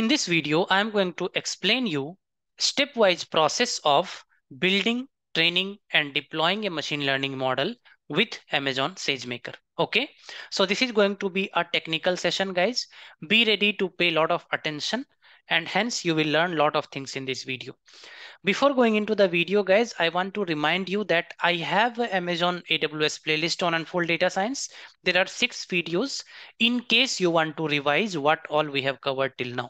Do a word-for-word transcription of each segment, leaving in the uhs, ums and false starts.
In this video, I'm going to explain you stepwise process of building, training, and deploying a machine learning model with Amazon SageMaker. Okay, so this is going to be a technical session, guys. Be ready to pay a lot of attention, and hence you will learn a lot of things in this video. Before going into the video, guys, I want to remind you that I have an Amazon A W S playlist on Unfold Data Science. There are six videos in case you want to revise what all we have covered till now.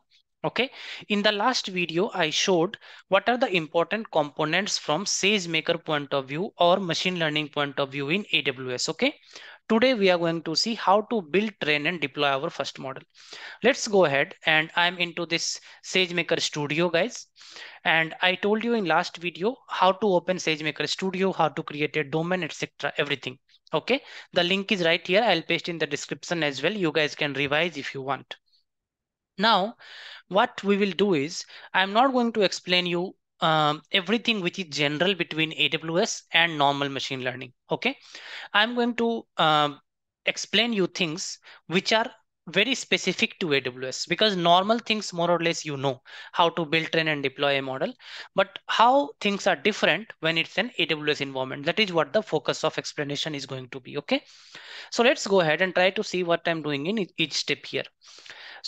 Okay, in the last video, I showed what are the important components from SageMaker point of view or machine learning point of view in A W S. Okay, today we are going to see how to build, train, and deploy our first model. Let's go ahead, and I'm into this SageMaker Studio, guys. And I told you in last video how to open SageMaker Studio, how to create a domain, et cetera. Everything. Okay, the link is right here. I'll paste in the description as well. You guys can revise if you want. Now, what we will do is, I'm not going to explain you um, everything which is general between A W S and normal machine learning, okay? I'm going to um, explain you things which are very specific to A W S, because normal things more or less you know how to build, train, and deploy a model, but how things are different when it's an A W S environment. That is what the focus of explanation is going to be, okay? So let's go ahead and try to see what I'm doing in each step here.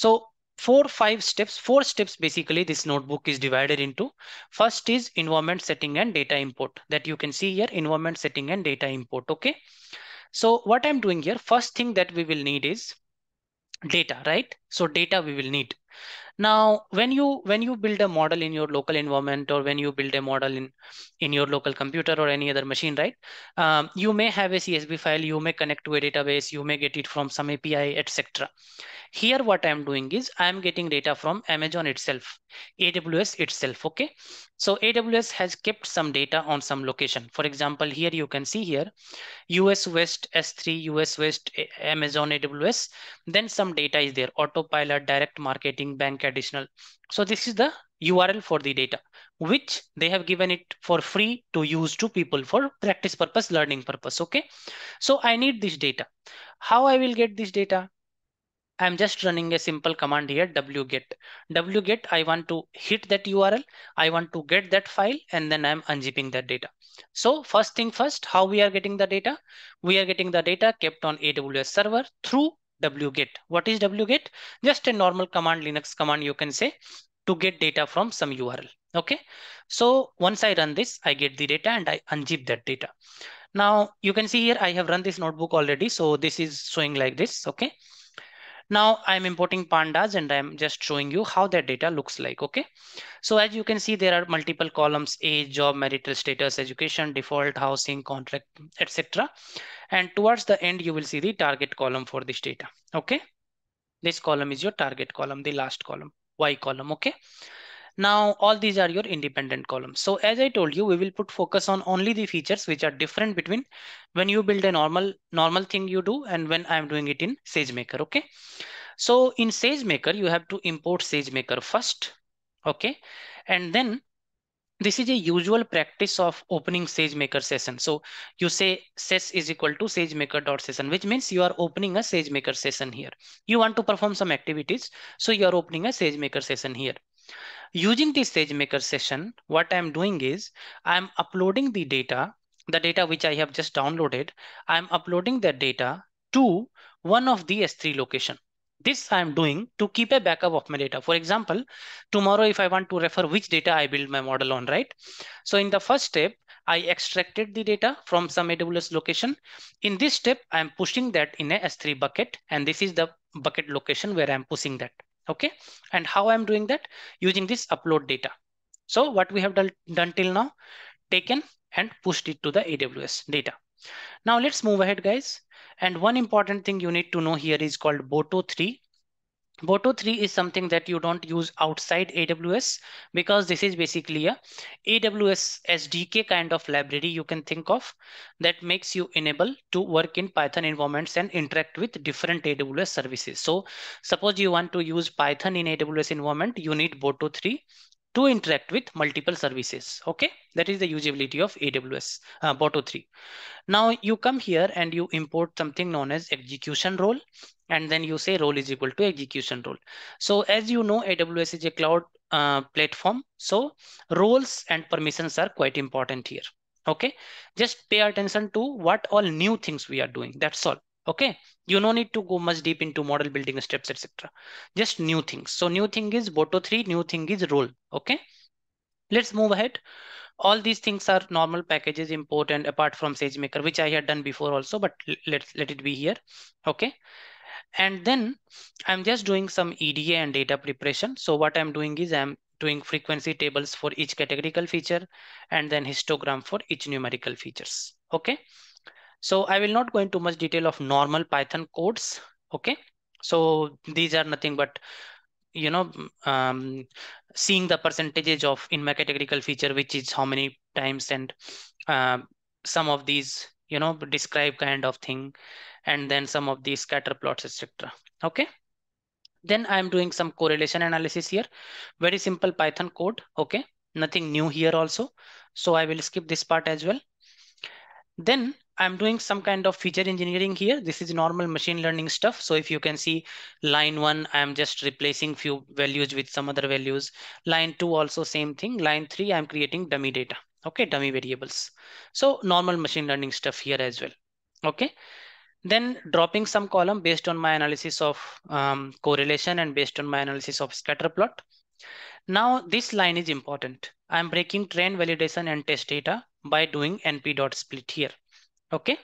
So, Four, five steps, four steps basically this notebook is divided into. First is environment setting and data import, that you can see here, environment setting and data import, okay? So what I'm doing here, first thing that we will need is data, right? So data we will need. Now, when you when you build a model in your local environment, or when you build a model in, in your local computer or any other machine, right? Um, you may have a C S V file, you may connect to a database, you may get it from some A P I, et cetera. Here, what I'm doing is I'm getting data from Amazon itself, A W S itself, okay? So A W S has kept some data on some location. For example, here you can see here, U S West, S three, U S West, Amazon A W S. Then some data is there, autopilot, direct marketing, bank additional. So this is the U R L for the data, which they have given it for free to use to people for practice purpose, learning purpose, okay? So I need this data. How I will get this data? I'm just running a simple command here, wget. Wget, I want to hit that U R L. I want to get that file, and then I'm unzipping that data. So first thing first, how we are getting the data? We are getting the data kept on A W S server through wget. What is wget? Just a normal command, Linux command, you can say, to get data from some U R L. Okay. So once I run this, I get the data and I unzip that data. Now you can see here, I have run this notebook already. So this is showing like this. Okay. Now I'm importing pandas, and I'm just showing you how that data looks like, okay? So as you can see, there are multiple columns: age, job, marital status, education, default, housing, contract, et cetera. And towards the end, you will see the target column for this data, okay? This column is your target column, the last column, Y column, okay? Now, all these are your independent columns. So as I told you, we will put focus on only the features which are different between when you build a normal normal thing you do and when I'm doing it in SageMaker, okay? So in SageMaker, you have to import SageMaker first, okay? And then this is a usual practice of opening SageMaker session. So you say ses is equal to SageMaker.session, which means you are opening a SageMaker session here. You want to perform some activities, so you are opening a SageMaker session here. Using this SageMaker session, what I'm doing is I'm uploading the data, the data which I have just downloaded. I'm uploading that data to one of the S three location. This I'm doing to keep a backup of my data. For example, tomorrow if I want to refer which data I build my model on, right? So in the first step, I extracted the data from some A W S location. In this step, I'm pushing that in a S three bucket, and this is the bucket location where I'm pushing that. Okay, and how I'm doing that? Using this upload data. So what we have done, done till now, taken and pushed it to the A W S data. Now let's move ahead, guys. And one important thing you need to know here is called Boto three. Boto three is something that you don't use outside A W S, because this is basically a A W S S D K kind of library you can think of, that makes you enable to work in Python environments and interact with different A W S services. So suppose you want to use Python in A W S environment, you need Boto three to interact with multiple services. Okay, that is the usability of A W S uh, Boto three. Now you come here and you import something known as execution role, and then you say role is equal to execution role. So as you know, A W S is a cloud uh, platform. So roles and permissions are quite important here. Okay, just pay attention to what all new things we are doing. That's all. Okay, you no need to go much deep into model building steps, et cetera. Just new things. So new thing is Boto three, new thing is role. Okay, let's move ahead. All these things are normal packages import, and apart from SageMaker, which I had done before also, but let let it be here. Okay, and then I'm just doing some E D A and data preparation. So what I'm doing is I'm doing frequency tables for each categorical feature, and then histogram for each numerical features. Okay. So I will not go into much detail of normal Python codes. Okay, so these are nothing but, you know, um, seeing the percentages of in my categorical feature, which is how many times, and uh, some of these, you know, describe kind of thing, and then some of these scatter plots, et cetera. Okay, then I'm doing some correlation analysis here. Very simple Python code. Okay, nothing new here also. So I will skip this part as well. Then I'm doing some kind of feature engineering here. This is normal machine learning stuff. So if you can see line one, I'm just replacing few values with some other values. Line two also same thing. Line three, I'm creating dummy data. Okay, dummy variables. So normal machine learning stuff here as well. Okay, then dropping some column based on my analysis of um, correlation and based on my analysis of scatter plot. Now this line is important. I'm breaking train validation and test data by doing np.split here. Okay,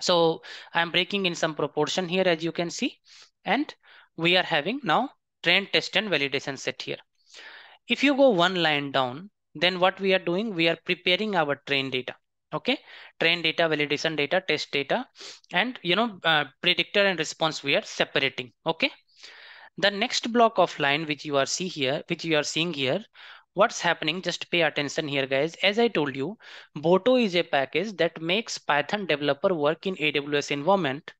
so I'm breaking in some proportion here, as you can see, and we are having now train, test, and validation set here. If you go one line down, then what we are doing, we are preparing our train data. Okay, train data, validation data, test data, and you know, uh, predictor and response we are separating. Okay, the next block of line which you are see here, which you are seeing here. What's happening? Just pay attention here, guys. As I told you, Boto is a package that makes Python developer work in A W S environment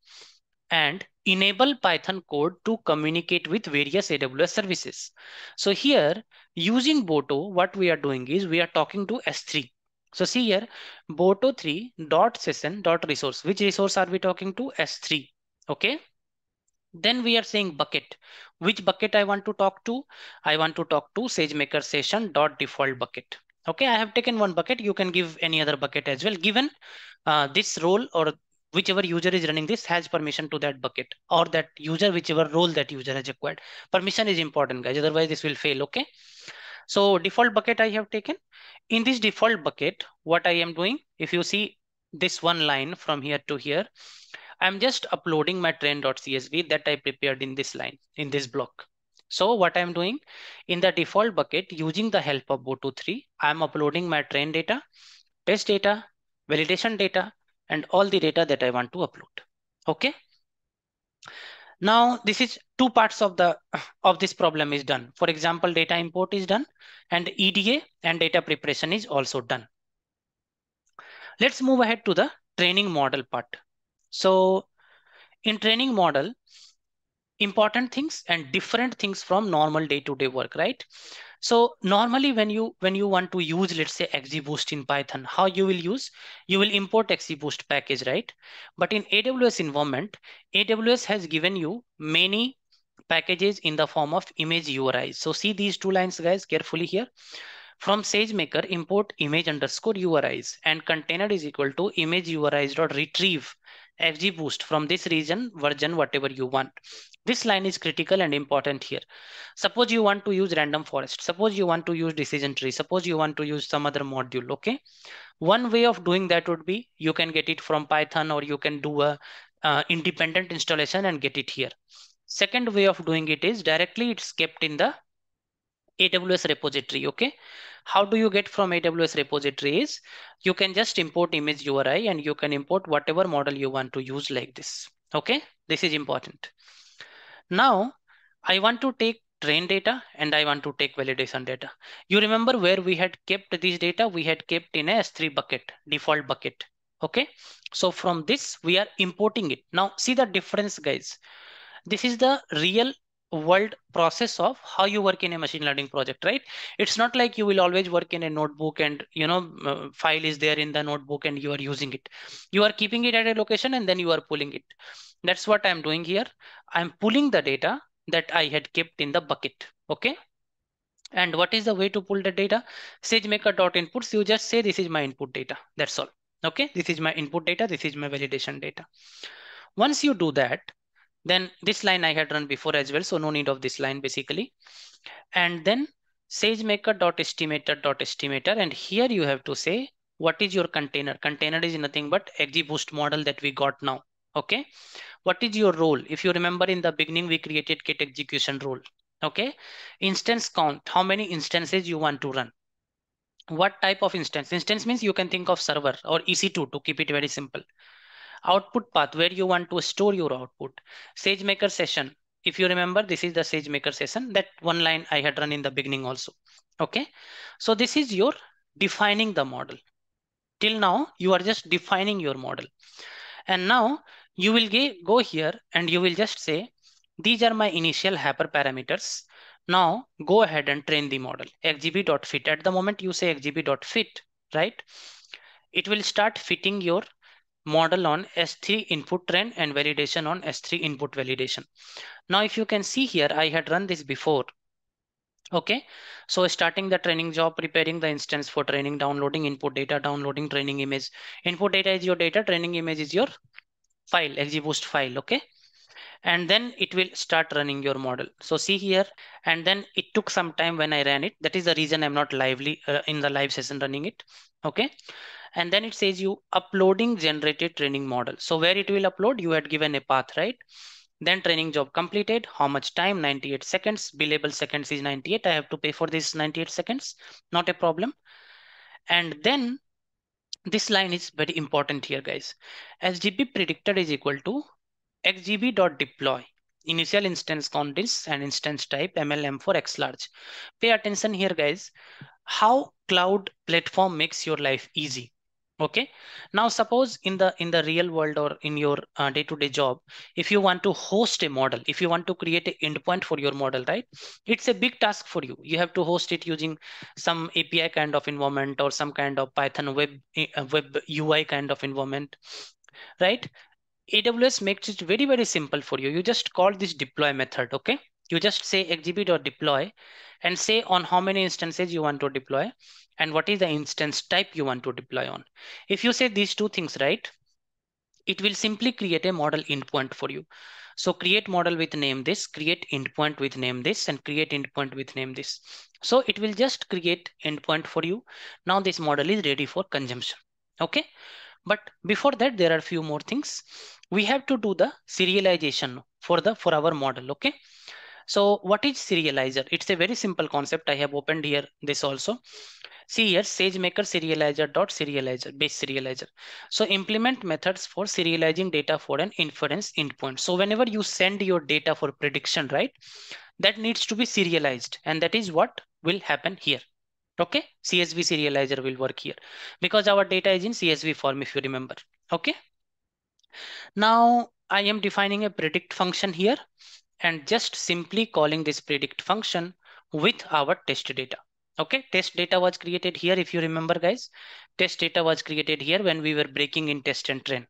and enable Python code to communicate with various A W S services. So here, using Boto, what we are doing is we are talking to S three. So see here, Boto three dot session dot resource. Which resource are we talking to? S three. Okay. Then we are saying bucket. Which bucket I want to talk to? I want to talk to SageMaker session dot default bucket. Okay, I have taken one bucket. You can give any other bucket as well. Given uh, this role or whichever user is running this has permission to that bucket or that user, whichever role that user has acquired. Permission is important, guys. Otherwise, this will fail. Okay. So default bucket I have taken. In this default bucket, what I am doing? If you see this one line from here to here. I'm just uploading my train.csv that I prepared in this line, in this block. So what I'm doing in the default bucket using the help of Boto three, I'm uploading my train data, test data, validation data, and all the data that I want to upload. Okay. Now this is two parts of the of this problem is done. For example, data import is done and E D A and data preparation is also done. Let's move ahead to the training model part. So in training model, important things and different things from normal day-to-day work, right? So normally when you when you want to use, let's say, XGBoost in Python, how you will use? You will import XGBoost package, right? But in A W S environment, A W S has given you many packages in the form of image U R Is. So see these two lines, guys, carefully here. From SageMaker, import image underscore U R Is and container is equal to image U R Is dot retrieve XGBoost from this region version, whatever you want. This line is critical and important here. Suppose you want to use random forest. Suppose you want to use decision tree. Suppose you want to use some other module. Okay. One way of doing that would be you can get it from Python or you can do a uh, independent installation and get it here. Second way of doing it is directly it's kept in the A W S repository. Okay. How do you get from A W S repository is you can just import image U R I and you can import whatever model you want to use like this. Okay. This is important. Now I want to take train data and I want to take validation data. You remember where we had kept these data? We had kept in a S three bucket, default bucket. Okay. So from this we are importing it. Now see the difference, guys. This is the real world process of how you work in a machine learning project, right? It's not like you will always work in a notebook and, you know, uh, file is there in the notebook and you are using it. You are keeping it at a location and then you are pulling it. That's what I'm doing here. I'm pulling the data that I had kept in the bucket. Okay. And what is the way to pull the data? SageMaker.inputs. You just say, this is my input data. That's all. Okay. This is my input data. This is my validation data. Once you do that, then this line I had run before as well, so no need of this line basically. And then SageMaker.estimator.estimator, and here you have to say what is your container. Container is nothing but XGBoost model that we got now. Okay, what is your role? If you remember, in the beginning we created get execution role. Okay, instance count, how many instances you want to run. What type of instance? Instance means you can think of server or E C two to keep it very simple. Output path, where you want to store your output. SageMaker session. If you remember, this is the SageMaker session. That one line I had run in the beginning also. Okay. So this is your defining the model. Till now, you are just defining your model. And now you will go here and you will just say, these are my initial hyper parameters. Now go ahead and train the model. X G B dot fit. At the moment you say X G B dot fit, right? It will start fitting your model on S three input train and validation on S three input validation. Now, if you can see here, I had run this before. Okay. So starting the training job, preparing the instance for training, downloading input data, downloading training image. Input data is your data, training image is your file, XGBoost file. Okay. And then it will start running your model. So see here, and then it took some time when I ran it. That is the reason I'm not lively uh, in the live session running it. Okay. And then it says you uploading generated training model. So where it will upload, you had given a path, right? Then training job completed. How much time? ninety-eight seconds. Billable seconds is ninety-eight. I have to pay for this ninety-eight seconds. Not a problem. And then this line is very important here, guys. S G B predicted is equal to X G B dot deploy. Initial instance count is and instance type M L M for X large. Pay attention here, guys. How cloud platform makes your life easy. Okay. Now, suppose in the in the real world or in your uh, day-to-day job, if you want to host a model, if you want to create an endpoint for your model, right? It's a big task for you. You have to host it using some A P I kind of environment or some kind of Python web, uh, web U I kind of environment, right? A W S makes it very, very simple for you. You just call this deploy method, okay? You just say X G B dot deploy and say on how many instances you want to deploy and what is the instance type you want to deploy on. If you say these two things, right, it will simply create a model endpoint for you. So create model with name this, create endpoint with name this, and create endpoint with name this. So it will just create endpoint for you. Now this model is ready for consumption, okay? But before that, there are a few more things. We have to do the serialization for the for our model, okay? So what is serializer? It's a very simple concept. I have opened here this also. See here, SageMaker serializer dot serializer, base serializer. So implement methods for serializing data for an inference endpoint. So whenever you send your data for prediction, right, that needs to be serialized. And that is what will happen here. Okay, C S V serializer will work here because our data is in C S V form, if you remember. Okay. Now I am defining a predict function here and just simply calling this predict function with our test data. Okay, test data was created here. If you remember, guys, test data was created here when we were breaking in test and train,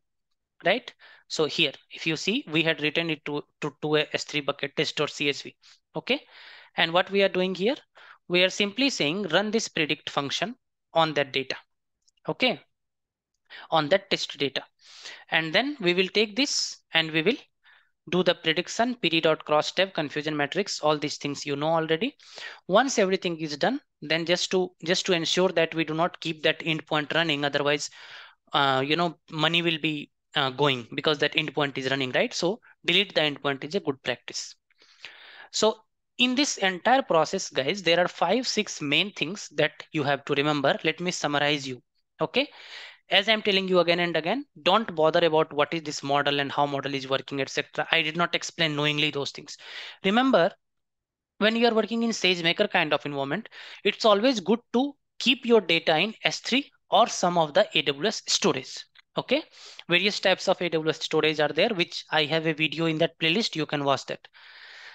right? So here, if you see, we had written it to, to, to a S three bucket test.csv. Okay. And what we are doing here, we are simply saying run this predict function on that data. Okay. On that test data. And then we will take this and we will do the prediction, P D dot cross tab, confusion matrix, all these things you know already. Once everything is done, then just to just to ensure that we do not keep that endpoint running, otherwise, uh, you know, money will be uh, going because that endpoint is running, right? So delete the endpoint is a good practice. So in this entire process, guys, there are five, six main things that you have to remember. Let me summarize you. Okay. As I'm telling you again and again, don't bother about what is this model and how model is working, et cetera. I did not explain knowingly those things. Remember, when you are working in SageMaker kind of environment, it's always good to keep your data in S three or some of the A W S storage. Okay. Various types of A W S storage are there, which I have a video in that playlist. You can watch that.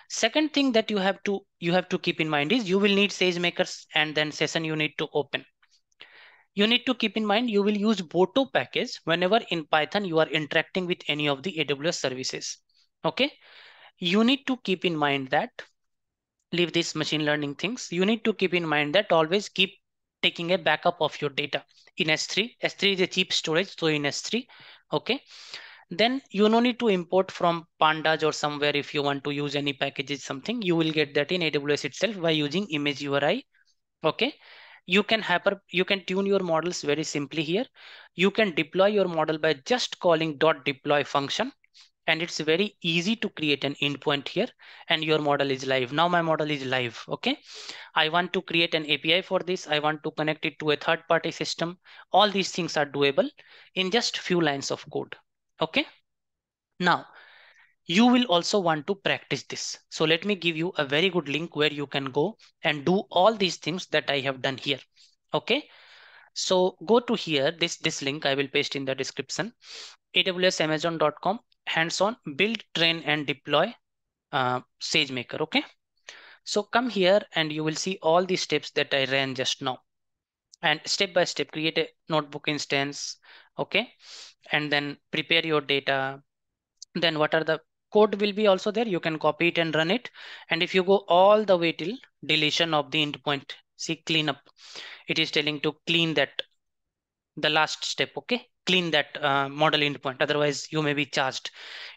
Second thing that you have to you have to keep in mind is you will need SageMaker and then session you need to open. You need to keep in mind you will use Boto package whenever in Python you are interacting with any of the A W S services. Okay, you need to keep in mind that, leave these machine learning things, you need to keep in mind that always keep taking a backup of your data in S three. S three is a cheap storage, so in S three, okay. Then you no need to import from Pandas or somewhere. If you want to use any packages, something, you will get that in A W S itself by using image U R I. Okay, you can hyper, you can tune your models very simply here. You can deploy your model by just calling dot deploy function, and it's very easy to create an endpoint here, and your model is live. Now my model is live, okay? I want to create an A P I for this. I want to connect it to a third-party system. All these things are doable in just few lines of code, okay? Now, you will also want to practice this. So let me give you a very good link where you can go and do all these things that I have done here, okay? So go to here, this, this link I will paste in the description, A W S amazon dot com. hands-on, build, train, and deploy uh, SageMaker, okay? So come here and you will see all the steps that I ran just now. And step by step, create a notebook instance, okay? And then prepare your data. Then what are the, code will be also there. You can copy it and run it. And if you go all the way till deletion of the endpoint, see cleanup, it is telling to clean that, the last step, okay? Clean that uh, model endpoint, otherwise you may be charged.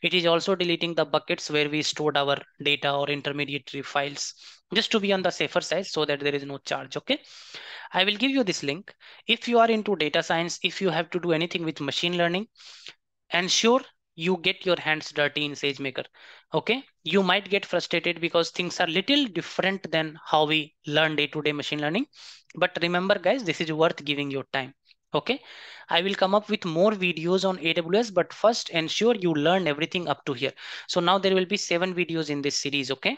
It is also deleting the buckets where we stored our data or intermediary files, just to be on the safer side so that there is no charge, okay? I will give you this link. If you are into data science, if you have to do anything with machine learning, ensure you get your hands dirty in SageMaker, okay? You might get frustrated because things are little different than how we learn day-to-day machine learning. But remember guys, this is worth giving your time. Okay, I will come up with more videos on A W S, but first ensure you learn everything up to here. So now there will be seven videos in this series, okay?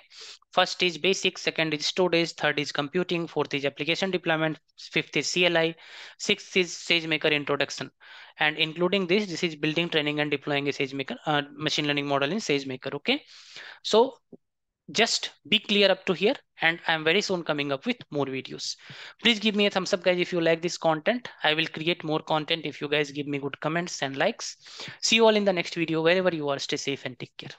First is basics, second is storage, third is computing, fourth is application deployment, fifth is C L I, sixth is SageMaker introduction. And including this, this is building, training, and deploying a SageMaker, uh, machine learning model in SageMaker, okay? So just be clear up to here, and I'm very soon coming up with more videos. Please give me a thumbs up guys if you like this content. I will create more content if you guys give me good comments and likes. See you all in the next video. Wherever you are, stay safe and take care.